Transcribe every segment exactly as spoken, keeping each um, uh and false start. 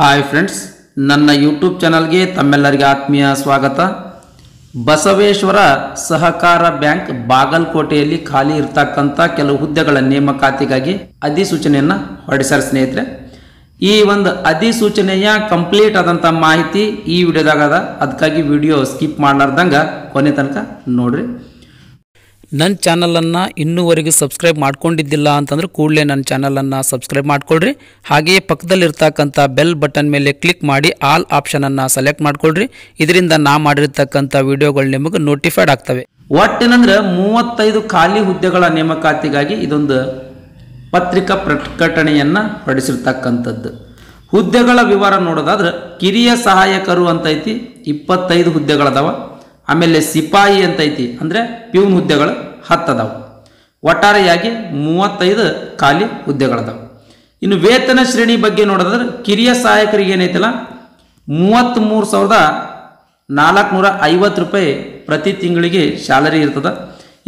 Hi friends, ನನ್ನ YouTube ಚಾನಲ್ಗೆ ತಮ್ಮೆಲ್ಲರಿಗೆ ಆತ್ಮೀಯ ಸ್ವಾಗತ. ಬಸವೇಶ್ವರ ಸಹಕಾರ ಬ್ಯಾಂಕ್ ಬಾಗಲಕೋಟೆಯಲ್ಲಿ ಖಾಲಿ ಇರತಕ್ಕಂತ ಕೆಲವು ಹುದ್ದೆಗಳ ನೇಮಕಾತಿಗಾಗಿ ಅಧಿಸೂಚನೆಯನ್ನು ಹೊರಡಿಸರ್ ಸ್ನೇಹಿತರೆ. ಈ ಒಂದು ಅಧಿಸೂಚನೆಯ ಕಂಪ್ಲೀಟ್ ಆದಂತ ಮಾಹಿತಿ ಈ ವಿಡಿಯೋದಾಗ ಅದ. ಅದಕ್ಕಾಗಿ ವಿಡಿಯೋ ಸ್ಕಿಪ್ ಮಾಡಲಾರದಂಗ ಕೊನೆ ತನಕ ನೋಡ್ರಿ. ನನ್ನ ಚಾನಲ್ ಅನ್ನು ಇನ್ನುವರೆಗೂ ಸಬ್ಸ್ಕ್ರೈಬ್ ಮಾಡ್ಕೊಂಡಿದ್ದಿಲ್ಲ ಅಂತಂದ್ರೆ ಕೂಡಲೇ ನನ್ನ ಚಾನಲ್ ಅನ್ನು ಸಬ್ಸ್ಕ್ರೈಬ್ ಮಾಡ್ಕೊಳ್ಳ್ರಿ. ಹಾಗೆಯೇ ಪಕ್ಕದಲ್ಲಿ ಇರತಕ್ಕಂತ ಬೆಲ್ ಬಟನ್ ಮೇಲೆ ಕ್ಲಿಕ್ ಮಾಡಿ ಆಲ್ ಆಪ್ಷನ್ ಅನ್ನು ಸೆಲೆಕ್ಟ್ ಮಾಡ್ಕೊಳ್ಳ್ರಿ. ಇದರಿಂದ ನಾ ಮಾಡಿರ್ತಕ್ಕಂತ ವಿಡಿಯೋಗಳು ನಿಮಗೆ ನೋಟಿಫೈಡ್ ಆಗ್ತವೆ. ಒಟ್ಟೇನಂದ್ರೆ ಮೂವತ್ತೈದು ಖಾಲಿ ಹುದ್ದೆಗಳ ನೇಮಕಾತಿಗಾಗಿ ಇದೊಂದು ಪತ್ರಿಕಾ ಪ್ರಕಟಣೆಯನ್ನು ಹೊರಡಿಸಿರ್ತಕ್ಕಂಥದ್ದು. ಹುದ್ದೆಗಳ ವಿವರ ನೋಡೋದಾದ್ರೆ ಕಿರಿಯ ಸಹಾಯಕರು ಅಂತೈತಿ, ಇಪ್ಪತ್ತೈದು ಹುದ್ದೆಗಳದಾವ. ಆಮೇಲೆ ಸಿಪಾಯಿ ಅಂತೈತಿ, ಅಂದರೆ ಪ್ಯೂನ್ ಹುದ್ದೆಗಳು ಹತ್ತು ಅದಾವೆ. ಒಟ್ಟಾರೆಯಾಗಿ ಮೂವತ್ತೈದು ಖಾಲಿ ಹುದ್ದೆಗಳದಾವೆ. ಇನ್ನು ವೇತನ ಶ್ರೇಣಿ ಬಗ್ಗೆ ನೋಡೋದಾದ್ರೆ ಕಿರಿಯ ಸಹಾಯಕರಿಗೆ ಏನೈತಲ್ಲ ಮೂವತ್ತ್ಮೂರು ಸಾವಿರದ ನಾಲ್ಕುನೂರ ಐವತ್ತು ರೂಪಾಯಿ ಪ್ರತಿ ತಿಂಗಳಿಗೆ ಸ್ಯಾಲರಿ ಇರ್ತದೆ.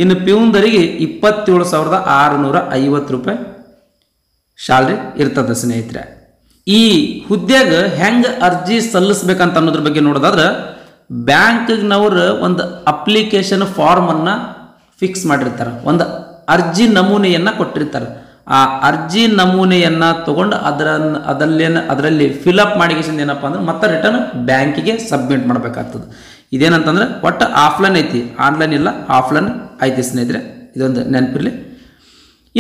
ಇನ್ನು ಪ್ಯೂನ್ದರಿಗೆ ಇಪ್ಪತ್ತೇಳು ಸಾವಿರದ ಆರುನೂರ ಐವತ್ತು ರೂಪಾಯಿ ಸ್ಯಾಲರಿ ಇರ್ತದೆ ಸ್ನೇಹಿತರೆ. ಈ ಹುದ್ದೆಗೆ ಹೆಂಗೆ ಅರ್ಜಿ ಸಲ್ಲಿಸ್ಬೇಕಂತ ಅನ್ನೋದ್ರ ಬಗ್ಗೆ ನೋಡೋದಾದ್ರೆ ಬ್ಯಾಂಕ್ನವರು ಒಂದು ಅಪ್ಲಿಕೇಶನ್ ಫಾರ್ಮನ್ನು ಫಿಕ್ಸ್ ಮಾಡಿರ್ತಾರೆ, ಒಂದು ಅರ್ಜಿ ನಮೂನೆಯನ್ನು ಕೊಟ್ಟಿರ್ತಾರೆ. ಆ ಅರ್ಜಿ ನಮೂನೆಯನ್ನು ತೊಗೊಂಡು ಅದರ ಅದಲ್ಲೇನು ಅದರಲ್ಲಿ ಫಿಲಪ್ ಮಾಡಿಕೇಶನ್ ಏನಪ್ಪ ಅಂದ್ರೆ ಮತ್ತೆ ರಿಟರ್ನ್ ಬ್ಯಾಂಕಿಗೆ ಸಬ್ಮಿಟ್ ಮಾಡಬೇಕಾಗ್ತದೆ. ಇದೇನಂತಂದ್ರೆ ಒಟ್ಟು ಆಫ್ಲೈನ್ ಐತಿ, ಆನ್ಲೈನ್ ಇಲ್ಲ, ಆಫ್ಲೈನ್ ಐತಿ ಸ್ನೇಹಿತರೆ. ಇದೊಂದು ನೆನಪಿರಲಿ.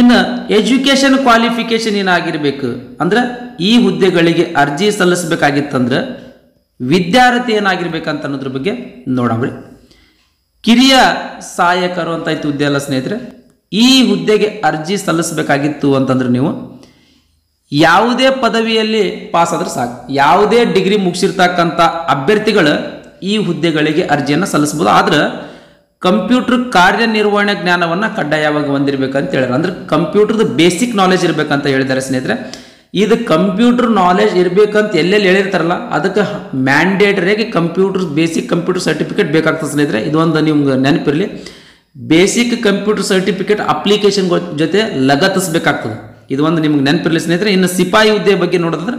ಇನ್ನು ಎಜುಕೇಷನ್ ಕ್ವಾಲಿಫಿಕೇಷನ್ ಏನಾಗಿರಬೇಕು ಅಂದರೆ ಈ ಹುದ್ದೆಗಳಿಗೆ ಅರ್ಜಿ ಸಲ್ಲಿಸಬೇಕಾಗಿತ್ತಂದ್ರೆ ವಿದ್ಯಾರ್ಥಿ ಏನಾಗಿರ್ಬೇಕಂತ ಅನ್ನೋದ್ರ ಬಗ್ಗೆ ನೋಡೋಣ. ಕಿರಿಯ ಸಹಾಯಕರು ಅಂತ ಐತಿ ಹುದ್ದೆ ಅಲ್ಲ ಸ್ನೇಹಿತರೆ. ಈ ಹುದ್ದೆಗೆ ಅರ್ಜಿ ಸಲ್ಲಿಸಬೇಕಾಗಿತ್ತು ಅಂತಂದ್ರೆ ನೀವು ಯಾವುದೇ ಪದವಿಯಲ್ಲಿ ಪಾಸ್ ಆದ್ರೆ ಸಾಕು, ಯಾವುದೇ ಡಿಗ್ರಿ ಮುಗಿಸಿರ್ತಕ್ಕಂಥ ಅಭ್ಯರ್ಥಿಗಳು ಈ ಹುದ್ದೆಗಳಿಗೆ ಅರ್ಜಿಯನ್ನು ಸಲ್ಲಿಸ್ಬೋದು. ಆದ್ರೆ ಕಂಪ್ಯೂಟರ್ ಕಾರ್ಯನಿರ್ವಹಣೆ ಜ್ಞಾನವನ್ನು ಕಡ್ಡಾಯವಾಗಿ ಹೊಂದಿರಬೇಕಂತ ಹೇಳಿದ್ರು. ಅಂದ್ರೆ ಕಂಪ್ಯೂಟರ್ದು ಬೇಸಿಕ್ ನಾಲೆಜ್ ಇರಬೇಕಂತ ಹೇಳಿದ್ದಾರೆ ಸ್ನೇಹಿತರೆ. ಇದು ಕಂಪ್ಯೂಟರ್ ನಾಲೆಜ್ ಇರಬೇಕಂತ ಎಲ್ಲೆಲ್ಲಿ ಹೇಳಿರ್ತಾರಲ್ಲ ಅದಕ್ಕೆ ಮ್ಯಾಂಡೇಟರಿಯಾಗಿ ಕಂಪ್ಯೂಟರ್ ಬೇಸಿಕ್ ಕಂಪ್ಯೂಟರ್ ಸರ್ಟಿಫಿಕೇಟ್ ಬೇಕಾಗ್ತದೆ ಸ್ನೇಹಿತರೆ. ಇದೊಂದು ನಿಮ್ಗೆ ನೆನಪಿರಲಿ. ಬೇಸಿಕ್ ಕಂಪ್ಯೂಟರ್ ಸರ್ಟಿಫಿಕೇಟ್ ಅಪ್ಲಿಕೇಶನ್ ಜೊತೆ ಲಗತ್ತಿಸಬೇಕಾಗ್ತದೆ. ಇದು ಒಂದು ನಿಮ್ಗೆ ನೆನಪಿರಲಿ ಸ್ನೇಹಿತರೆ. ಇನ್ನು ಸಿಪಾಯಿ ಹುದ್ದೆ ಬಗ್ಗೆ ನೋಡೋದಾದ್ರೆ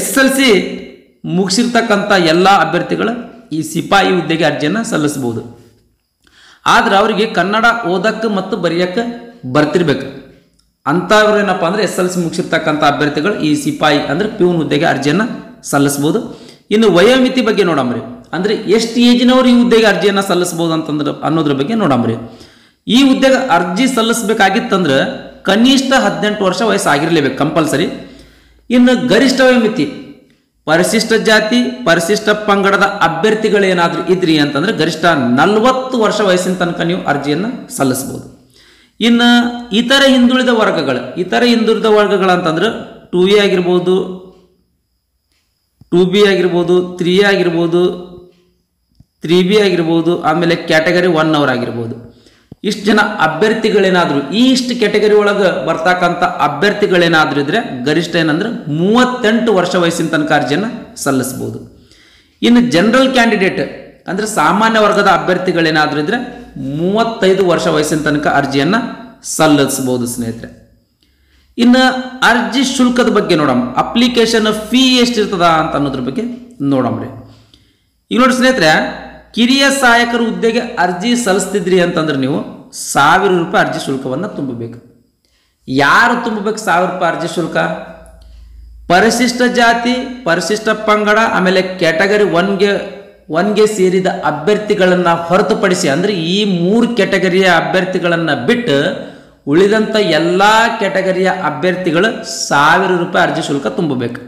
ಎಸ್ ಎಲ್ ಸಿ ಮುಗಿಸಿರ್ತಕ್ಕಂಥ ಎಲ್ಲ ಅಭ್ಯರ್ಥಿಗಳು ಈ ಸಿಪಾಯಿ ಹುದ್ದೆಗೆ ಅರ್ಜಿಯನ್ನು ಸಲ್ಲಿಸ್ಬೋದು. ಆದರೆ ಅವರಿಗೆ ಕನ್ನಡ ಓದಕ್ಕೆ ಮತ್ತು ಬರೆಯೋಕ್ಕೆ ಬರ್ತಿರ್ಬೇಕು. ಅಂಥವ್ರು ಏನಪ್ಪ ಅಂದರೆ ಎಸ್ ಎಲ್ ಸಿ ಮುಗಿಸಿರ್ತಕ್ಕಂಥ ಅಭ್ಯರ್ಥಿಗಳು ಈ ಸಿಪಾಯಿ ಅಂದರೆ ಪ್ಯೂನ್ ಹುದ್ದೆಗೆ ಅರ್ಜಿಯನ್ನು ಸಲ್ಲಿಸ್ಬೋದು. ಇನ್ನು ವಯೋಮಿತಿ ಬಗ್ಗೆ ನೋಡಂಬ್ರಿ, ಅಂದರೆ ಎಷ್ಟು ಏಜಿನವರು ಈ ಹುದ್ದೆಗೆ ಅರ್ಜಿಯನ್ನು ಸಲ್ಲಿಸ್ಬೋದು ಅಂತಂದ್ರೆ ಅನ್ನೋದ್ರ ಬಗ್ಗೆ ನೋಡಂಬ್ರಿ. ಈ ಹುದ್ದೆಗೆ ಅರ್ಜಿ ಸಲ್ಲಿಸಬೇಕಾಗಿತ್ತಂದ್ರೆ ಕನಿಷ್ಠ ಹದಿನೆಂಟು ವರ್ಷ ವಯಸ್ಸಾಗಿರಲೇಬೇಕು ಕಂಪಲ್ಸರಿ. ಇನ್ನು ಗರಿಷ್ಠ ವಯೋಮಿತಿ ಪರಿಶಿಷ್ಟ ಜಾತಿ ಪರಿಶಿಷ್ಟ ಪಂಗಡದ ಅಭ್ಯರ್ಥಿಗಳೇನಾದರೂ ಇದ್ರಿ ಅಂತಂದರೆ ಗರಿಷ್ಠ ನಲವತ್ತು ವರ್ಷ ವಯಸ್ಸಿನ ತನಕ ನೀವು ಅರ್ಜಿಯನ್ನು ಸಲ್ಲಿಸ್ಬೋದು. ಇನ್ನು ಇತರ ಹಿಂದುಳಿದ ವರ್ಗಗಳು ಇತರ ಹಿಂದುಳಿದ ವರ್ಗಗಳಂತಂದ್ರೆ ಟು ಎ ಆಗಿರ್ಬೋದು, ಟು ಬಿ ಆಗಿರ್ಬೋದು, ತ್ರೀ ಎ ಆಗಿರ್ಬೋದು, ತ್ರೀ ಬಿ ಆಗಿರ್ಬೋದು, ಆಮೇಲೆ ಕ್ಯಾಟಗರಿ ಒನ್ ಅವರ್ ಆಗಿರ್ಬೋದು. ಇಷ್ಟು ಜನ ಅಭ್ಯರ್ಥಿಗಳೇನಾದರೂ ಈ ಇಷ್ಟು ಕ್ಯಾಟಗರಿ ಒಳಗೆ ಬರ್ತಕ್ಕಂಥ ಅಭ್ಯರ್ಥಿಗಳೇನಾದರೂ ಇದ್ದರೆ ಗರಿಷ್ಠ ಏನಂದ್ರೆ ಮೂವತ್ತೆಂಟು ವರ್ಷ ವಯಸ್ಸಿನ ತನಕ ಅರ್ಜಿಯನ್ನು ಸಲ್ಲಿಸ್ಬೋದು. ಇನ್ನು ಜನರಲ್ ಕ್ಯಾಂಡಿಡೇಟ್ ಅಂದರೆ ಸಾಮಾನ್ಯ ವರ್ಗದ ಅಭ್ಯರ್ಥಿಗಳೇನಾದರೂ ಇದ್ದರೆ ಮೂವತ್ತೈದು ವರ್ಷ ವಯಸ್ಸಿನ ತನಕ ಅರ್ಜಿಯನ್ನು ಸಲ್ಲಿಸಬಹುದು ಸ್ನೇಹಿತರೆ. ಇನ್ನು ಅರ್ಜಿ ಶುಲ್ಕದ ಬಗ್ಗೆ ನೋಡೋಣ, ಅಪ್ಲಿಕೇಶನ್ ಫೀ ಎಷ್ಟಿರ್ತದ ಅಂತ ಅನ್ನೋದ್ರ ಬಗ್ಗೆ ನೋಡಂಬ್ರಿ. ಈಗ ನೋಡಿ ಸ್ನೇಹಿತರೆ, ಕಿರಿಯ ಸಹಾಯಕರ ಹುದ್ದೆಗೆ ಅರ್ಜಿ ಸಲ್ಲಿಸ್ತಿದ್ರಿ ಅಂತಂದ್ರೆ ನೀವು ಸಾವಿರ ರೂಪಾಯಿ ಅರ್ಜಿ ಶುಲ್ಕವನ್ನು ತುಂಬಬೇಕು. ಯಾರು ತುಂಬಬೇಕು ಸಾವಿರ ರೂಪಾಯಿ ಅರ್ಜಿ ಶುಲ್ಕ? ಪರಿಶಿಷ್ಟ ಜಾತಿ ಪರಿಶಿಷ್ಟ ಪಂಗಡ ಆಮೇಲೆ ಕ್ಯಾಟಗರಿ ಒನ್ಗೆ ಒನ್ಗೆ ಸೇರಿದ ಅಭ್ಯರ್ಥಿಗಳನ್ನು ಹೊರತುಪಡಿಸಿ, ಅಂದರೆ ಈ ಮೂರು ಕ್ಯಾಟಗರಿಯ ಅಭ್ಯರ್ಥಿಗಳನ್ನು ಬಿಟ್ಟು ಉಳಿದಂಥ ಎಲ್ಲ ಕ್ಯಾಟಗರಿಯ ಅಭ್ಯರ್ಥಿಗಳು ಸಾವಿರ ರೂಪಾಯಿ ಅರ್ಜಿ ಶುಲ್ಕ ತುಂಬಬೇಕು.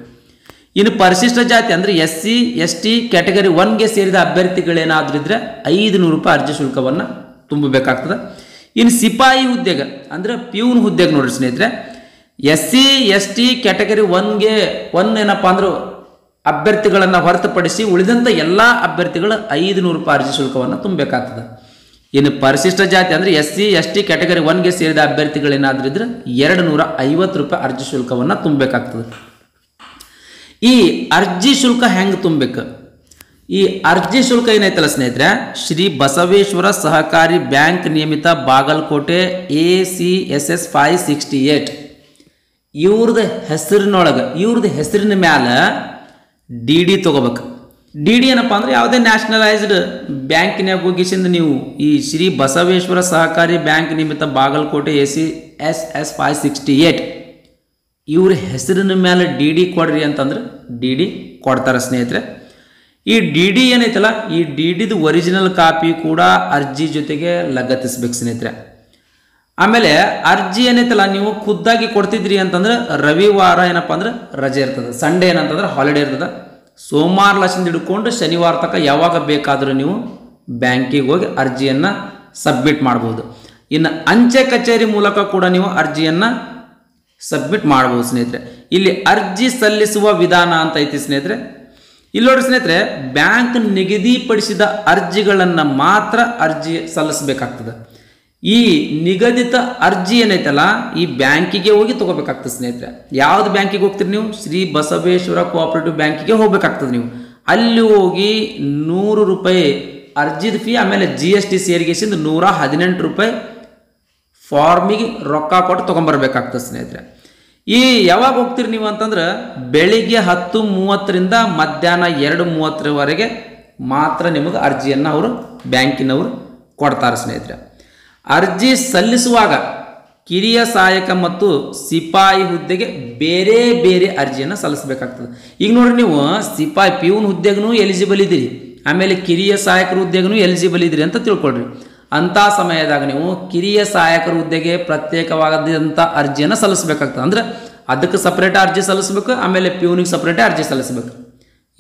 ಇನ್ನು ಪರಿಶಿಷ್ಟ ಜಾತಿ ಅಂದರೆ S C S T category ಒನ್ಗೆ ಸೇರಿದ ಅಭ್ಯರ್ಥಿಗಳೇನಾದರೂ ಇದ್ದರೆ ಐದುನೂರು ರೂಪಾಯಿ ಅರ್ಜಿ ಶುಲ್ಕವನ್ನು ತುಂಬಬೇಕಾಗ್ತದೆ. ಇನ್ನು ಸಿಪಾಯಿ ಹುದ್ದೆಗೆ ಅಂದರೆ ಪ್ಯೂನ್ ಹುದ್ದೆಗೆ ನೋಡಿರಿ ಸ್ನೇಹಿತರೆ, S C S T category ಒನ್ಗೆ ಒನ್ ಏನಪ್ಪ ಅಂದ್ರೆ ಅಭ್ಯರ್ಥಿಗಳನ್ನು ಹೊರತುಪಡಿಸಿ ಉಳಿದಂಥ ಎಲ್ಲ ಅಭ್ಯರ್ಥಿಗಳು ಐದುನೂರು ರೂಪಾಯಿ ಅರ್ಜಿ ಶುಲ್ಕವನ್ನು ತುಂಬಬೇಕಾಗ್ತದೆ. ಇನ್ನು ಪರಿಶಿಷ್ಟ ಜಾತಿ ಅಂದರೆ S C S T category ಒನ್ಗೆ ಸೇರಿದ ಅಭ್ಯರ್ಥಿಗಳೇನಾದರೂ ಇದ್ರೆ ಎರಡು ನೂರ ಐವತ್ತು ರೂಪಾಯಿ ಅರ್ಜಿ ಶುಲ್ಕವನ್ನು ತುಂಬಬೇಕಾಗ್ತದೆ. ಈ ಅರ್ಜಿ ಶುಲ್ಕ ಹೆಂಗೆ ತುಂಬಬೇಕು? ಈ ಅರ್ಜಿ ಶುಲ್ಕ ಏನೈತಲ್ಲ ಸ್ನೇಹಿತರೆ, ಶ್ರೀ ಬಸವೇಶ್ವರ ಸಹಕಾರಿ ಬ್ಯಾಂಕ್ ನಿಯಮಿತ Bagalkot A C S S five sixty eight ಇವ್ರದ ಹೆಸರಿನೊಳಗೆ ಇವ್ರದ ಹೆಸರಿನ ಮೇಲೆ ಡಿಡಿ ತಗೋಬೇಕು ಡಿಡಿ ಏನಪ್ಪ ಅಂದ್ರೆ ಯಾವದೇ ನ್ಯಾಷನಲೈಸ್ಡ್ ಬ್ಯಾಂಕಿನಾಗ ಹೋಗಿಸಿಂದ ನೀವು ಈ ಶ್ರೀ ಬಸವೇಶ್ವರ ಸಹಕಾರಿ ಬ್ಯಾಂಕ್ ನಿಮಿತ್ತ ಬಾಗಲಕೋಟೆ ಎಸಿ ಎಸ್ ಎಸ್ ಐದು ಆರು ಎಂಟು ಇವ್ರ ಹೆಸರಿನ ಮೇಲೆ ಡಿಡಿ ಕೊಡ್ರಿ ಅಂತಂದ್ರೆ ಡಿಡಿ ಕೊಡ್ತಾರೆ ಸ್ನೇಹಿತರೆ ಈ ಡಿಡಿ ಏನೈತಲ್ಲ ಈ ಡಿಡಿದು ಒರಿಜಿನಲ್ ಕಾಪಿ ಕೂಡ ಅರ್ಜಿ ಜೊತೆಗೆ ಲಗತ್ತಿಸಬೇಕು ಸ್ನೇಹಿತರೆ ಆಮೇಲೆ ಅರ್ಜಿ ಏನೈತಲ್ಲ ನೀವು ಖುದ್ದಾಗಿ ಕೊಡ್ತಿದ್ರಿ ಅಂತಂದ್ರೆ ರವಿವಾರ ಏನಪ್ಪ ಅಂದ್ರೆ ರಜೆ ಇರ್ತದೆ ಸಂಡೇ ಏನಂತಂದ್ರೆ ಹಾಲಿಡೇ ಇರ್ತದೆ ಸೋಮವಾರ ಲಕ್ಷದಿಂದ ಹಿಡ್ಕೊಂಡು ಶನಿವಾರ ತನಕ ಯಾವಾಗ ಬೇಕಾದರೂ ನೀವು ಬ್ಯಾಂಕಿಗೆ ಹೋಗಿ ಅರ್ಜಿಯನ್ನು ಸಬ್ಮಿಟ್ ಮಾಡ್ಬೋದು ಇನ್ನು ಅಂಚೆ ಕಚೇರಿ ಮೂಲಕ ಕೂಡ ನೀವು ಅರ್ಜಿಯನ್ನು ಸಬ್ಮಿಟ್ ಮಾಡ್ಬೋದು ಸ್ನೇಹಿತರೆ ಇಲ್ಲಿ ಅರ್ಜಿ ಸಲ್ಲಿಸುವ ವಿಧಾನ ಅಂತ ಐತಿ ಸ್ನೇಹಿತರೆ ಇಲ್ಲಿ ನೋಡಿ ಸ್ನೇಹಿತರೆ ಬ್ಯಾಂಕ್ ನಿಗದಿಪಡಿಸಿದ ಅರ್ಜಿಗಳನ್ನು ಮಾತ್ರ ಅರ್ಜಿ ಸಲ್ಲಿಸಬೇಕಾಗ್ತದೆ ಈ ನಿಗದಿತ ಅರ್ಜಿ ಏನೈತಲ್ಲ ಈ ಬ್ಯಾಂಕಿಗೆ ಹೋಗಿ ತಗೋಬೇಕಾಗ್ತದೆ ಸ್ನೇಹಿತರೆ ಯಾವ್ದು ಬ್ಯಾಂಕಿಗೆ ಹೋಗ್ತೀರಿ ನೀವು ಶ್ರೀ ಬಸವೇಶ್ವರ ಕೋಆಪರೇಟಿವ್ ಬ್ಯಾಂಕಿಗೆ ಹೋಗಬೇಕಾಗ್ತದೆ ನೀವು ಅಲ್ಲಿ ಹೋಗಿ ನೂರು ರೂಪಾಯಿ ಅರ್ಜಿದ ಫೀ ಆಮೇಲೆ ಜಿ ಎಸ್ ಟಿ ಸೇರಿಗೆಸಿಂದ ನೂರ ಹದಿನೆಂಟು ರೂಪಾಯಿ ಫಾರ್ಮಿಗೆ ರೊಕ್ಕ ಕೊಟ್ಟು ತೊಗೊಂಬರ್ಬೇಕಾಗ್ತದೆ ಸ್ನೇಹಿತರೆ ಈ ಯಾವಾಗ ಹೋಗ್ತೀರಿ ನೀವು ಅಂತಂದ್ರೆ ಬೆಳಿಗ್ಗೆ ಹತ್ತು ಮೂವತ್ತರಿಂದ ಮಧ್ಯಾಹ್ನ ಎರಡು ಮೂವತ್ತರವರೆಗೆ ಮಾತ್ರ ನಿಮಗೆ ಅರ್ಜಿಯನ್ನು ಅವರು ಬ್ಯಾಂಕಿನವರು ಕೊಡ್ತಾರೆ ಸ್ನೇಹಿತರೆ ಅರ್ಜಿ ಸಲ್ಲಿಸುವಾಗ ಕಿರಿಯ ಸಹಾಯಕ ಮತ್ತು ಸಿಪಾಯಿ ಹುದ್ದೆಗೆ ಬೇರೆ ಬೇರೆ ಅರ್ಜಿಯನ್ನು ಸಲ್ಲಿಸಬೇಕಾಗ್ತದೆ ಈಗ ನೋಡ್ರಿ ನೀವು ಸಿಪಾಯಿ ಪಿಯೂನ್ ಹುದ್ದೆಗೂ ಎಲಿಜಿಬಲ್ ಇದ್ದೀರಿ ಆಮೇಲೆ ಕಿರಿಯ ಸಹಾಯಕರ ಹುದ್ದೆಗೂ ಎಲಿಜಿಬಲ್ ಇದ್ದೀರಿ ಅಂತ ತಿಳ್ಕೊಳ್ರಿ ಅಂಥ ಸಮಯದಾಗ ನೀವು ಕಿರಿಯ ಸಹಾಯಕರ ಹುದ್ದೆಗೆ ಪ್ರತ್ಯೇಕವಾದಂಥ ಅರ್ಜಿಯನ್ನು ಸಲ್ಲಿಸಬೇಕಾಗ್ತದೆ ಅಂದರೆ ಅದಕ್ಕೆ ಸಪ್ರೇಟ್ ಅರ್ಜಿ ಸಲ್ಲಿಸಬೇಕು ಆಮೇಲೆ ಪಿಯೂನಿಗೆ ಸಪ್ರೇಟ್ ಅರ್ಜಿ ಸಲ್ಲಿಸಬೇಕು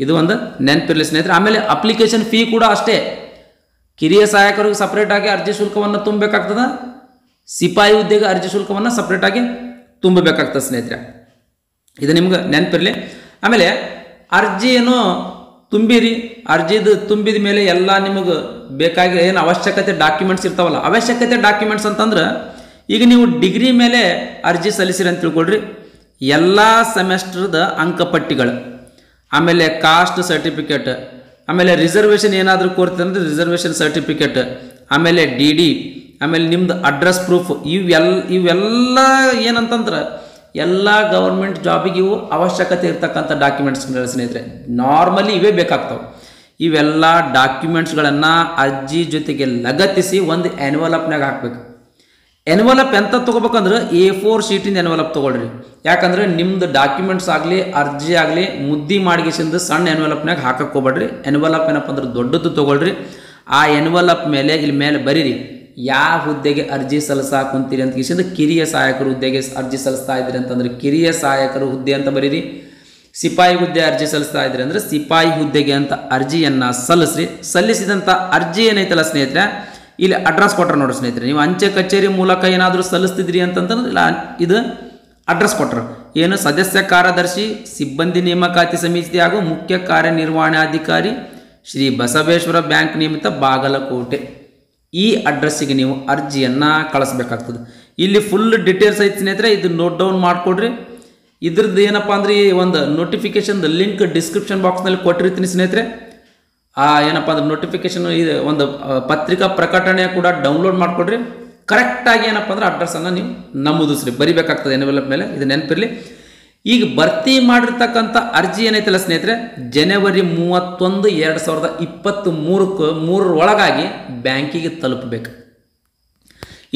ಇದು ಒಂದು ನೆನಪಿರಲಿ ಸ್ನೇಹಿತರೆ ಆಮೇಲೆ ಅಪ್ಲಿಕೇಶನ್ ಫೀ ಕೂಡ ಅಷ್ಟೇ ಕಿರಿಯ ಸಹಾಯಕರಿಗೆ ಸಪ್ರೇಟಾಗಿ ಅರ್ಜಿ ಶುಲ್ಕವನ್ನು ತುಂಬಬೇಕಾಗ್ತದೆ ಸಿಪಾಯಿ ಹುದ್ದೆಗೆ ಅರ್ಜಿ ಶುಲ್ಕವನ್ನು ಸಪ್ರೇಟಾಗಿ ತುಂಬಬೇಕಾಗ್ತದೆ ಸ್ನೇಹಿತರೆ ಇದು ನಿಮ್ಗೆ ನೆನಪಿರಲಿ ಆಮೇಲೆ ಅರ್ಜಿಯನ್ನು ತುಂಬಿರಿ ಅರ್ಜಿದು ತುಂಬಿದ ಮೇಲೆ ಎಲ್ಲ ನಿಮಗೆ ಬೇಕಾಗಿ ಏನು ಅವಶ್ಯಕತೆ ಡಾಕ್ಯುಮೆಂಟ್ಸ್ ಇರ್ತಾವಲ್ಲ ಅವಶ್ಯಕತೆ ಡಾಕ್ಯುಮೆಂಟ್ಸ್ ಅಂತಂದ್ರೆ ಈಗ ನೀವು ಡಿಗ್ರಿ ಮೇಲೆ ಅರ್ಜಿ ಸಲ್ಲಿಸಿರಿ ಅಂತ ತಿಳ್ಕೊಳ್ರಿ ಎಲ್ಲ ಸೆಮೆಸ್ಟ್ರದ ಅಂಕಪಟ್ಟಿಗಳು ಆಮೇಲೆ ಕಾಸ್ಟ್ ಸರ್ಟಿಫಿಕೇಟ್ ಆಮೇಲೆ ರಿಸರ್ವೇಷನ್ ಏನಾದರೂ ಕೋರ್ತೀವಿ ಅಂದರೆ ರಿಸರ್ವೇಷನ್ ಸರ್ಟಿಫಿಕೇಟ್ ಆಮೇಲೆ ಡಿ ಡಿ ಆಮೇಲೆ ನಿಮ್ಮದು ಅಡ್ರೆಸ್ ಪ್ರೂಫ್ ಇವೆಲ್ಲ ಇವೆಲ್ಲ ಏನಂತಂದ್ರೆ ಎಲ್ಲ ಗೌರ್ಮೆಂಟ್ ಜಾಬಿಗೆ ಇವು ಅವಶ್ಯಕತೆ ಇರ್ತಕ್ಕಂಥ ಡಾಕ್ಯುಮೆಂಟ್ಸ್ ಸ್ನೇಹಿತರೆ ನಾರ್ಮಲಿ ಇವೇ ಬೇಕಾಗ್ತವೆ ಇವೆಲ್ಲ ಡಾಕ್ಯುಮೆಂಟ್ಸ್ಗಳನ್ನು ಅರ್ಜಿ ಜೊತೆಗೆ ಲಗತ್ತಿಸಿ ಒಂದು ಎನ್ವಲಪ್ನಾಗ ಹಾಕಬೇಕು ಎನ್ವಲಪ್ ಎಂತ ತೊಗೋಬೇಕಂದ್ರೆ ಎ ಫೋರ್ ಶೀಟಿನ ಎನ್ವಲಪ್ ತೊಗೊಳ್ರಿ ಯಾಕಂದರೆ ನಿಮ್ಮದು ಡಾಕ್ಯುಮೆಂಟ್ಸ್ ಆಗಲಿ ಅರ್ಜಿ ಆಗಲಿ ಮುದ್ದಿ ಮಾಡಿಗೆಸಿಂದ ಸಣ್ಣ ಎನ್ವಲಪ್ನಾಗ ಹಾಕಕ್ಕೆ ಹೋಗ್ಬೇಡ್ರಿ ಎನ್ವಲಪ್ ಏನಪ್ಪ ಅಂದ್ರೆ ದೊಡ್ಡದು ತೊಗೊಳ್ರಿ ಆ ಎನ್ವಲಪ್ ಮೇಲೆ ಇಲ್ಲಿ ಮೇಲೆ ಬರೀರಿ ಯಾವ ಹುದ್ದೆಗೆ ಅರ್ಜಿ ಸಲ್ಲಿಸಾಕ ಕುಂತೀರಿ ಅಂತ ಕೇಳಿಸಿದ್ರೆ ಕಿರಿಯ ಸಹಾಯಕರ ಹುದ್ದೆಗೆ ಅರ್ಜಿ ಸಲ್ಲಿಸ್ತಾ ಇದ್ದೀರಿ ಅಂತಂದರೆ ಕಿರಿಯ ಸಹಾಯಕರ ಹುದ್ದೆ ಅಂತ ಬರೀರಿ ಸಿಪಾಯಿ ಹುದ್ದೆ ಅರ್ಜಿ ಸಲ್ಲಿಸ್ತಾ ಇದ್ದೀರಿ ಅಂದರೆ ಸಿಪಾಯಿ ಹುದ್ದೆಗೆ ಅಂತ ಅರ್ಜಿಯನ್ನು ಸಲ್ಲಿಸ್ರಿ ಸಲ್ಲಿಸಿದಂಥ ಅರ್ಜಿ ಏನೈತಲ್ಲ ಸ್ನೇಹಿತರೆ ಇಲ್ಲಿ ಅಡ್ರೆಸ್ ಕೊಟ್ಟರು ನೋಡ್ರಿ ಸ್ನೇಹಿತರೆ ನೀವು ಅಂಚೆ ಕಚೇರಿ ಮೂಲಕ ಏನಾದರೂ ಸಲ್ಲಿಸ್ತಿದ್ರಿ ಅಂತಂತಂದ್ರೆ ಇಲ್ಲ ಇದು ಅಡ್ರೆಸ್ ಕೊಟ್ಟರು ಏನು ಸದಸ್ಯ ಕಾರ್ಯದರ್ಶಿ ಸಿಬ್ಬಂದಿ ನೇಮಕಾತಿ ಸಮಿತಿ ಹಾಗೂ ಮುಖ್ಯ ಕಾರ್ಯನಿರ್ವಹಣಾಧಿಕಾರಿ ಶ್ರೀ ಬಸವೇಶ್ವರ ಬ್ಯಾಂಕ್ ನಿಮಿತ್ತ ಬಾಗಲಕೋಟೆ ಈ ಅಡ್ರೆಸ್ಸಿಗೆ ನೀವು ಅರ್ಜಿಯನ್ನು ಕಳಿಸ್ಬೇಕಾಗ್ತದೆ ಇಲ್ಲಿ ಫುಲ್ ಡಿಟೇಲ್ಸ್ ಐತಿ ಸ್ನೇಹಿತರೆ ಇದು ನೋಟ್ ಡೌನ್ ಮಾಡಿಕೊಡ್ರಿ ಇದ್ರದ್ದು ಏನಪ್ಪ ಅಂದ್ರೆ ಒಂದು ನೋಟಿಫಿಕೇಷನ್ದು ಲಿಂಕ್ ಡಿಸ್ಕ್ರಿಪ್ಷನ್ ಬಾಕ್ಸ್ನಲ್ಲಿ ಕೊಟ್ಟಿರ್ತೀನಿ ಸ್ನೇಹಿತರೆ ಆ ಏನಪ್ಪ ಅಂದ್ರೆ ನೋಟಿಫಿಕೇಷನ್ ಇದು ಒಂದು ಪತ್ರಿಕಾ ಪ್ರಕಟಣೆ ಕೂಡ ಡೌನ್ಲೋಡ್ ಮಾಡಿಕೊಡ್ರಿ ಕರೆಕ್ಟಾಗಿ ಏನಪ್ಪ ಅಂದ್ರೆ ಅಡ್ರೆಸ್ಸನ್ನು ನೀವು ನಮೂದಿಸ್ರಿ ಬರಿಬೇಕಾಗ್ತದೆ ಎನ್ವೆಲಪ್ ಮೇಲೆ ಇದು ನೆನಪಿರಲಿ ಈಗ ಭರ್ತಿ ಮಾಡಿರ್ತಕ್ಕಂಥ ಅರ್ಜಿ ಏನೈತಲ್ಲ ಸ್ನೇಹಿತರೆ ಜನವರಿ ಮೂವತ್ತೊಂದು ಎರಡು ಸಾವಿರದ ಇಪ್ಪತ್ತ್ ಮೂರಕ್ಕೆ ಮೂರರೊಳಗಾಗಿ ಬ್ಯಾಂಕಿಗೆ ತಲುಪಬೇಕು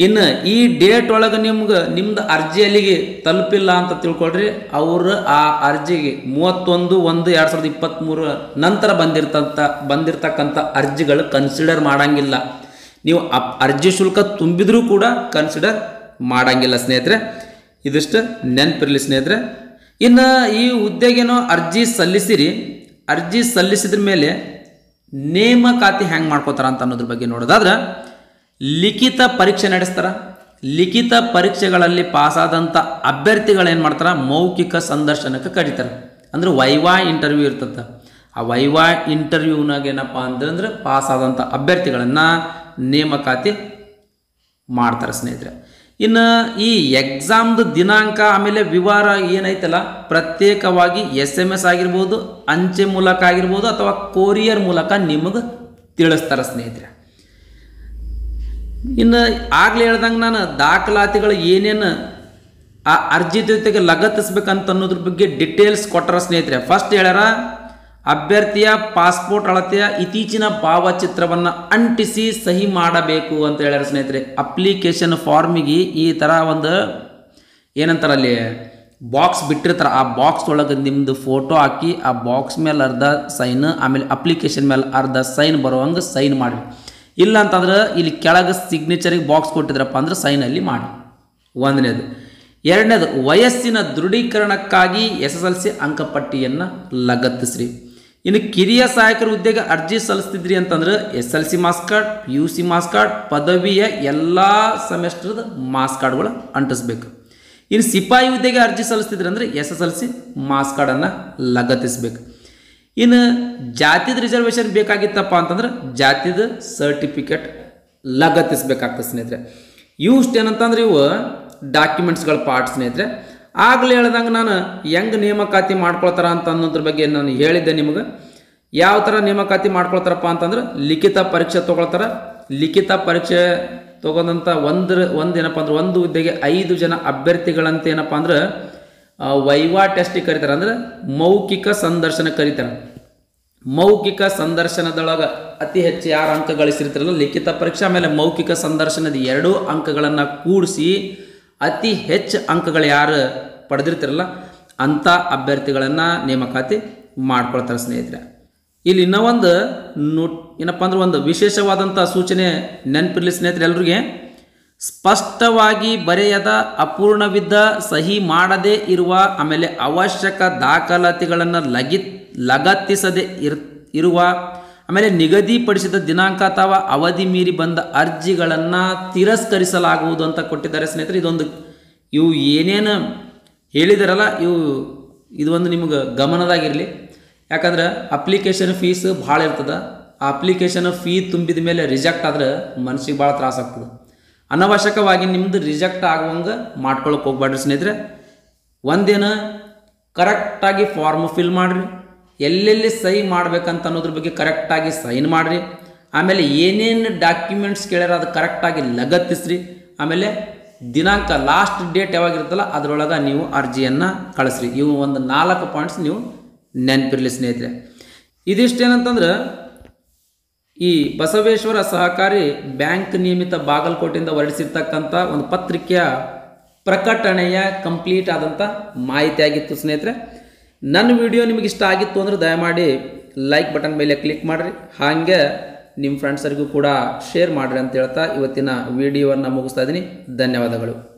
ಇನ್ನು ಈ ಡೇಟ್ ಒಳಗೆ ನಿಮ್ಗೆ ನಿಮ್ದು ಅರ್ಜಿಯಲ್ಲಿಗೆ ತಲುಪಿಲ್ಲ ಅಂತ ತಿಳ್ಕೊಳ್ರಿ ಅವರು ಆ ಅರ್ಜಿಗೆ ಮೂವತ್ತೊಂದು ಒಂದು ಎರಡು ಸಾವಿರದ ಇಪ್ಪತ್ತ್ಮೂರು ನಂತರ ಬಂದಿರ್ತಂಥ ಬಂದಿರತಕ್ಕಂಥ ಅರ್ಜಿಗಳು ಕನ್ಸಿಡರ್ ಮಾಡೋಂಗಿಲ್ಲ ನೀವು ಅರ್ಜಿ ಶುಲ್ಕ ತುಂಬಿದ್ರೂ ಕೂಡ ಕನ್ಸಿಡರ್ ಮಾಡೋಂಗಿಲ್ಲ ಸ್ನೇಹಿತರೆ ಇದಿಷ್ಟು ನೆನಪಿರಲಿ ಸ್ನೇಹಿತರೆ ಇನ್ನು ಈ ಹುದ್ದೆಗೇನೋ ಅರ್ಜಿ ಸಲ್ಲಿಸಿರಿ ಅರ್ಜಿ ಸಲ್ಲಿಸಿದ ಮೇಲೆ ನೇಮಕಾತಿ ಹೆಂಗೆ ಮಾಡ್ಕೋತಾರ ಅಂತ ಅನ್ನೋದ್ರ ಬಗ್ಗೆ ನೋಡೋದಾದ್ರೆ ಲಿಖಿತ ಪರೀಕ್ಷೆ ನಡೆಸ್ತಾರೆ ಲಿಖಿತ ಪರೀಕ್ಷೆಗಳಲ್ಲಿ ಪಾಸಾದಂಥ ಅಭ್ಯರ್ಥಿಗಳೇನು ಮಾಡ್ತಾರೆ ಮೌಖಿಕ ಸಂದರ್ಶನಕ್ಕೆ ಕರೀತಾರೆ ಅಂದರೆ ವೈವಾ ಇಂಟರ್ವ್ಯೂ ಇರ್ತದೆ ಆ ವೈವಾ ಇಂಟರ್ವ್ಯೂನಾಗೇನಪ್ಪ ಅಂತಂದ್ರೆ ಪಾಸಾದಂಥ ಅಭ್ಯರ್ಥಿಗಳನ್ನು ನೇಮಕಾತಿ ಮಾಡ್ತಾರೆ ಸ್ನೇಹಿತರೆ ಇನ್ನು ಈ ಎಕ್ಸಾಮ್ದು ದಿನಾಂಕ ಆಮೇಲೆ ವಿವರ ಏನೈತಲ್ಲ ಪ್ರತ್ಯೇಕವಾಗಿ ಎಸ್ ಎಮ್ ಎಸ್ ಆಗಿರ್ಬೋದು ಅಂಚೆ ಮೂಲಕ ಆಗಿರ್ಬೋದು ಅಥವಾ ಕೊರಿಯರ್ ಮೂಲಕ ನಿಮಗೆ ತಿಳಿಸ್ತಾರೆ ಸ್ನೇಹಿತರೆ ಇನ್ನು ಆಗಲೇ ಹೇಳ್ದಂಗೆ ನಾನು ದಾಖಲಾತಿಗಳು ಏನೇನು ಆ ಅರ್ಜಿ ಜೊತೆಗೆ ಲಗತ್ತಿಸಬೇಕಂತ ಅನ್ನೋದ್ರ ಬಗ್ಗೆ ಡಿಟೇಲ್ಸ್ ಕೊಟ್ಟರ ಸ್ನೇಹಿತರೆ. ಫಸ್ಟ್ ಹೇಳರ ಅಭ್ಯರ್ಥಿಯ ಪಾಸ್ಪೋರ್ಟ್ ಅಳತೆಯ ಇತ್ತೀಚಿನ ಭಾವಚಿತ್ರವನ್ನು ಅಂಟಿಸಿ ಸಹಿ ಮಾಡಬೇಕು ಅಂತ ಹೇಳರ ಸ್ನೇಹಿತರೆ. ಅಪ್ಲಿಕೇಶನ್ ಫಾರ್ಮಿಗೆ ಈ ತರ ಒಂದು ಏನಂತಾರೆ ಅಲ್ಲಿ ಬಾಕ್ಸ್ ಬಿಟ್ಟಿರ್ತಾರೆ, ಆ ಬಾಕ್ಸ್ ಒಳಗೆ ನಿಮ್ಮದು ಫೋಟೋ ಹಾಕಿ ಆ ಬಾಕ್ಸ್ ಮೇಲೆ ಅರ್ಧ ಸೈನ್ ಆಮೇಲೆ ಅಪ್ಲಿಕೇಶನ್ ಮೇಲೆ ಅರ್ಧ ಸೈನ್ ಬರುವಂಗೆ ಸೈನ್ ಮಾಡಿ, ಇಲ್ಲ ಅಂತಂದ್ರೆ ಇಲ್ಲಿ ಕೆಳಗೆ ಸಿಗ್ನೇಚರಿಗೆ ಬಾಕ್ಸ್ ಕೊಟ್ಟಿದ್ರಪ್ಪ ಅಂದ್ರೆ ಸೈನಲ್ಲಿ ಮಾಡಿ. ಒಂದನೇದು. ಎರಡನೇದು ವಯಸ್ಸಿನ ದೃಢೀಕರಣಕ್ಕಾಗಿ ಎಸ್ ಎಸ್ ಎಲ್ ಸಿ ಅಂಕಪಟ್ಟಿಯನ್ನು ಲಗತ್ತಿಸ್ರಿ. ಇನ್ನು ಕಿರಿಯ ಸಹಾಯಕರ ಹುದ್ದೆಗೆ ಅರ್ಜಿ ಸಲ್ಲಿಸ್ತಿದ್ರಿ ಅಂತಂದ್ರೆ S L C marks card, P U C marks card, ಪದವಿಯ ಎಲ್ಲ ಸೆಮೆಸ್ಟರ್ದ ಮಾರ್ಕ್ಸ್ ಕಾರ್ಡ್ಗಳು ಅಂಟಿಸ್ಬೇಕು. ಇನ್ನು ಸಿಪಾಯಿ ಹುದ್ದೆಗೆ ಅರ್ಜಿ ಸಲ್ಲಿಸ್ತಿದ್ರಿ ಅಂದರೆ S S L C marks ಕಾರ್ಡನ್ನು ಲಗತ್ತಿಸ್ಬೇಕು. ಇನ್ನು ಜಾತಿದ ರಿಸರ್ವೇಷನ್ ಬೇಕಾಗಿತ್ತಪ್ಪ ಅಂತಂದ್ರೆ ಜಾತಿದ ಸರ್ಟಿಫಿಕೇಟ್ ಲಗತ್ತಿಸ್ಬೇಕಾಗ್ತದೆ ಸ್ನೇಹಿತರೆ. ಇವು ಇಷ್ಟೇನಂತಂದ್ರೆ ಇವು ಡಾಕ್ಯುಮೆಂಟ್ಸ್ಗಳ ಪಾರ್ಟ್ ಸ್ನೇಹಿತರೆ. ಆಗಲೇ ಹೇಳ್ದಂಗೆ ನಾನು ಹೆಂಗೆ ನೇಮಕಾತಿ ಮಾಡ್ಕೊಳ್ತಾರ ಅಂತ ಅನ್ನೋದ್ರ ಬಗ್ಗೆ ನಾನು ಹೇಳಿದ್ದೆ ನಿಮಗೆ. ಯಾವ ಥರ ನೇಮಕಾತಿ ಮಾಡ್ಕೊಳ್ತಾರಪ್ಪ ಅಂತಂದ್ರೆ ಲಿಖಿತ ಪರೀಕ್ಷೆ ತೊಗೊಳ್ತಾರೆ. ಲಿಖಿತ ಪರೀಕ್ಷೆ ತೊಗೊಂಡಂಥ ಒಂದ್ರ ಒಂದು ಏನಪ್ಪ ಅಂದ್ರೆ ಒಂದು ಹುದ್ದೆಗೆ ಐದು ಜನ ಅಭ್ಯರ್ಥಿಗಳಂತ ಏನಪ್ಪ ಅಂದ್ರೆ ವೈವಾ ಟೆಸ್ಟ್ ಕರೀತಾರೆ, ಅಂದ್ರೆ ಮೌಖಿಕ ಸಂದರ್ಶನ ಕರೀತಾರೆ. ಮೌಖಿಕ ಸಂದರ್ಶನದೊಳಗೆ ಅತಿ ಹೆಚ್ಚು ಯಾರು ಅಂಕ ಗಳಿಸಿರ್ತಾರಲ್ಲ ಲಿಖಿತ ಪರೀಕ್ಷೆ ಆಮೇಲೆ ಮೌಖಿಕ ಸಂದರ್ಶನದ ಎರಡೂ ಅಂಕಗಳನ್ನು ಕೂಡಿಸಿ ಅತಿ ಹೆಚ್ಚು ಅಂಕಗಳು ಯಾರು ಪಡೆದಿರ್ತಿರಲ್ಲ ಅಂಥ ಅಭ್ಯರ್ಥಿಗಳನ್ನು ನೇಮಕಾತಿ ಮಾಡ್ಕೊಳ್ತಾರೆ ಸ್ನೇಹಿತರೆ. ಇಲ್ಲಿ ಇನ್ನೂ ಒಂದು ನೋ ಏನಪ್ಪ ಅಂದ್ರೆ ಒಂದು ವಿಶೇಷವಾದಂಥ ಸೂಚನೆ ನೆನಪಿರಲಿ ಸ್ನೇಹಿತರೆ ಎಲ್ರಿಗೆ. ಸ್ಪಷ್ಟವಾಗಿ ಬರೆಯದ, ಅಪೂರ್ಣವಿದ್ದ, ಸಹಿ ಮಾಡದೇ ಇರುವ, ಆಮೇಲೆ ಅವಶ್ಯಕ ದಾಖಲಾತಿಗಳನ್ನು ಲಗಿ ಲಗತ್ತಿಸದೆ ಇರುವ, ಆಮೇಲೆ ನಿಗದಿಪಡಿಸಿದ ದಿನಾಂಕ ಅಥವಾ ಅವಧಿ ಮೀರಿ ಬಂದ ಅರ್ಜಿಗಳನ್ನು ತಿರಸ್ಕರಿಸಲಾಗುವುದು ಅಂತ ಕೊಟ್ಟಿದ್ದಾರೆ ಸ್ನೇಹಿತರೆ. ಇದೊಂದು ಇವು ಏನೇನು ಹೇಳಿದಾರಲ್ಲ ಇವು ಇದೊಂದು ನಿಮಗೆ ಗಮನದಾಗಿರಲಿ. ಯಾಕಂದ್ರೆ ಅಪ್ಲಿಕೇಶನ್ ಫೀಸ್ ಭಾಳ ಇರ್ತದೆ. ಆ ಅಪ್ಲಿಕೇಶನ್ ಫೀ ತುಂಬಿದ ಮೇಲೆ ರಿಜೆಕ್ಟ್ ಆದ್ರೆ ಮನಸ್ಸಿಗೆ ಭಾಳ ತ್ರಾಸಾಗ್ತದೆ. ಅನವಶ್ಯಕವಾಗಿ ನಿಮ್ಮದು ರಿಜೆಕ್ಟ್ ಆಗುವಂಗೆ ಮಾಡ್ಕೊಳಕ್ಕೆ ಹೋಗ್ಬೇಡ್ರಿ ಸ್ನೇಹಿತರೆ. ಒಂದೇನು ಕರೆಕ್ಟಾಗಿ ಫಾರ್ಮ್ ಫಿಲ್ ಮಾಡಿರಿ, ಎಲ್ಲೆಲ್ಲಿ ಸಹಿ ಮಾಡ್ಬೇಕಂತ ಅನ್ನೋದ್ರ ಬಗ್ಗೆ ಕರೆಕ್ಟಾಗಿ ಸೈನ್ ಮಾಡಿರಿ, ಆಮೇಲೆ ಏನೇನು ಡಾಕ್ಯುಮೆಂಟ್ಸ್ ಕೇಳ್ಯಾರ ಅದು ಕರೆಕ್ಟಾಗಿ ಲಗತ್ತಿಸ್ರಿ, ಆಮೇಲೆ ದಿನಾಂಕ ಲಾಸ್ಟ್ ಡೇಟ್ ಯಾವಾಗಿರುತ್ತಲ್ಲ ಅದರೊಳಗೆ ನೀವು ಅರ್ಜಿಯನ್ನು ಕಳಿಸ್ರಿ. ಇವು ಒಂದು ನಾಲ್ಕು ಪಾಯಿಂಟ್ಸ್ ನೀವು ನೆನಪಿರಲಿ ಸ್ನೇಹಿತರೆ. ಇದಿಷ್ಟೇನಂತಂದ್ರೆ ಈ ಬಸವೇಶ್ವರ ಸಹಕಾರಿ ಬ್ಯಾಂಕ್ ನಿಯಮಿತ ಬಾಗಲಕೋಟೆಯಿಂದ ಹೊರಡಿಸಿರ್ತಕ್ಕಂಥ ಒಂದು ಪತ್ರಿಕೆಯ ಪ್ರಕಟಣೆಯ ಕಂಪ್ಲೀಟ್ ಆದಂಥ ಮಾಹಿತಿಯಾಗಿತ್ತು ಸ್ನೇಹಿತರೆ. ನನ್ನ ವಿಡಿಯೋ ನಿಮಗೆ ಇಷ್ಟ ಆಗಿತ್ತು ಅಂದರೆ ದಯಮಾಡಿ ಲೈಕ್ ಬಟನ್ ಮೇಲೆ ಕ್ಲಿಕ್ ಮಾಡಿರಿ, ಹಾಗೆ ನಿಮ್ಮ ಫ್ರೆಂಡ್ಸರಿಗೂ ಕೂಡ ಶೇರ್ ಮಾಡಿರಿ ಅಂತ ಹೇಳ್ತಾ ಇವತ್ತಿನ ವಿಡಿಯೋವನ್ನು ಮುಗಿಸ್ತಾ ಇದ್ದೀನಿ. ಧನ್ಯವಾದಗಳು.